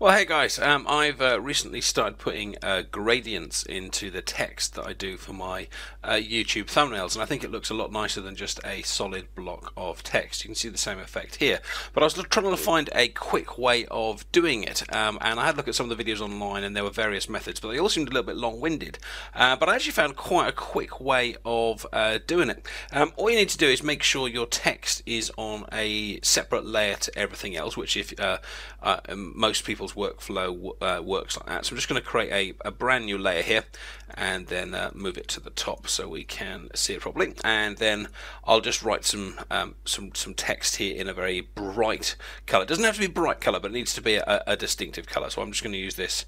Well, hey guys, I've recently started putting gradients into the text that I do for my YouTube thumbnails, and I think it looks a lot nicer than just a solid block of text. You can see the same effect here, but I was trying to find a quick way of doing it, and I had a look at some of the videos online, and there were various methods, but they all seemed a little bit long-winded. But I actually found quite a quick way of doing it. All you need to do is make sure your text is on a separate layer to everything else, which if most people workflow works like that. So I'm just going to create a brand new layer here and then move it to the top so we can see it properly, and then I'll just write some text here in a very bright color. It doesn't have to be bright color, but it needs to be a distinctive color, so I'm just going to use this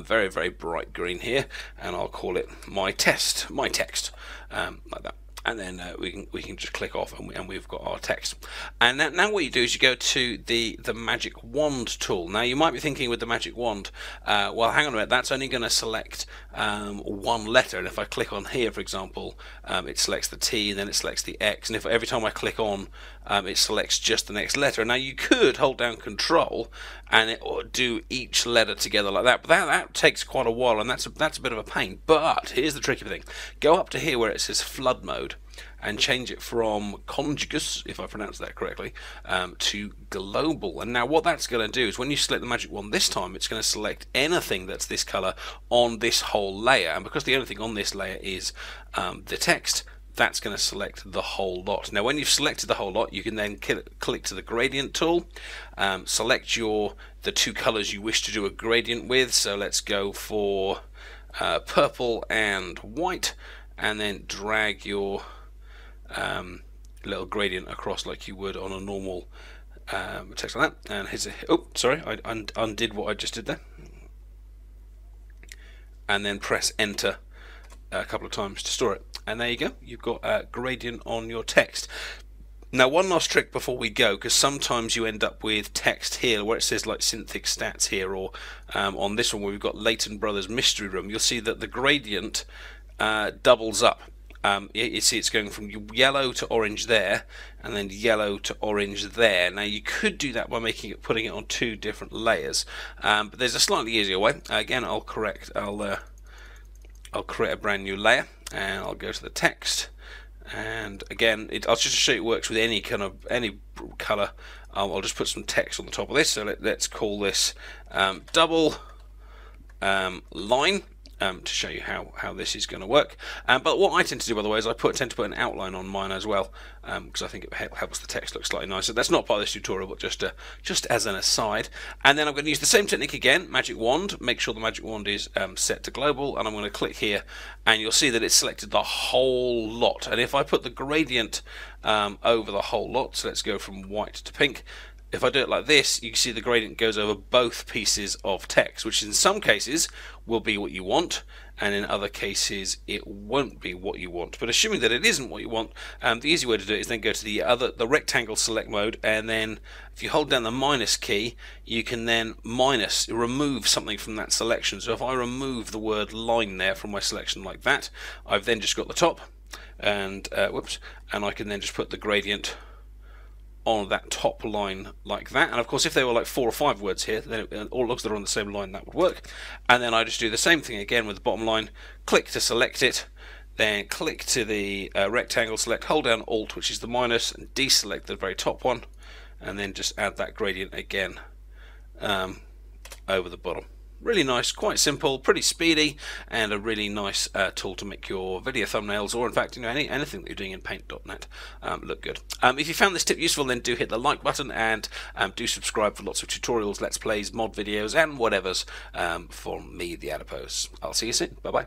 very, very bright green here, and I'll call it my text like that. And then we can just click off, and we've got our text. And that, now what you do is you go to the magic wand tool. Now you might be thinking with the magic wand, well, hang on a minute, that's only going to select one letter. And if I click on here, for example, it selects the T, and then it selects the X. And if every time I click on, it selects just the next letter. Now you could hold down Control and it will do each letter together like that, but that takes quite a while, and that's a bit of a pain. But here's the tricky thing: go up to here where it says flood mode, and change it from conjugus, if I pronounce that correctly, to global. And now what that's going to do is when you select the magic wand this time, it's going to select anything that's this color on this whole layer. And because the only thing on this layer is the text, that's going to select the whole lot. Now when you've selected the whole lot, you can then click to the gradient tool, select the two colors you wish to do a gradient with. So let's go for purple and white, and then drag your little gradient across like you would on a normal text like that. And here's oh, sorry, I undid what I just did there. And then press enter a couple of times to store it. And there you go, you've got a gradient on your text. Now one last trick before we go, because sometimes you end up with text here where it says like Synthic Stats here, or on this one where we've got Leighton Brothers Mystery Room, you'll see that the gradient doubles up. You see it's going from yellow to orange there, and then yellow to orange there. Now you could do that by putting it on two different layers, but there's a slightly easier way. Again, I'll create a brand new layer, and I'll go to the text. And again, I'll just show you it works with any color. I'll just put some text on the top of this. So let's call this double line, to show you how this is going to work. But what I tend to do, by the way, is I tend to put an outline on mine as well, because I think it helps the text look slightly nicer. That's not part of this tutorial, but just as an aside. And then I'm going to use the same technique again, magic wand. Make sure the magic wand is set to global, and I'm going to click here, and you'll see that it's selected the whole lot. And if I put the gradient over the whole lot, so let's go from white to pink, if I do it like this, you can see the gradient goes over both pieces of text, which in some cases will be what you want, and in other cases it won't be what you want. But assuming that it isn't what you want, the easy way to do it is then go to the rectangle select mode, and then if you hold down the minus key, you can then remove something from that selection. So if I remove the word line there from my selection like that, I've then just got the top, and and I can then just put the gradient on that top line like that. And of course, if there were like 4 or 5 words here, then all logs that are on the same line, that would work. And then I just do the same thing again with the bottom line, click to select it, then click to the rectangle select, hold down Alt, which is the minus, and deselect the very top one, and then just add that gradient again over the bottom. Really nice, quite simple, pretty speedy, and a really nice tool to make your video thumbnails, or in fact, you know, anything that you're doing in Paint.net look good. If you found this tip useful, then do hit the like button, and do subscribe for lots of tutorials, Let's Plays, mod videos, and whatever's from me, The Adipose. I'll see you soon. Bye bye.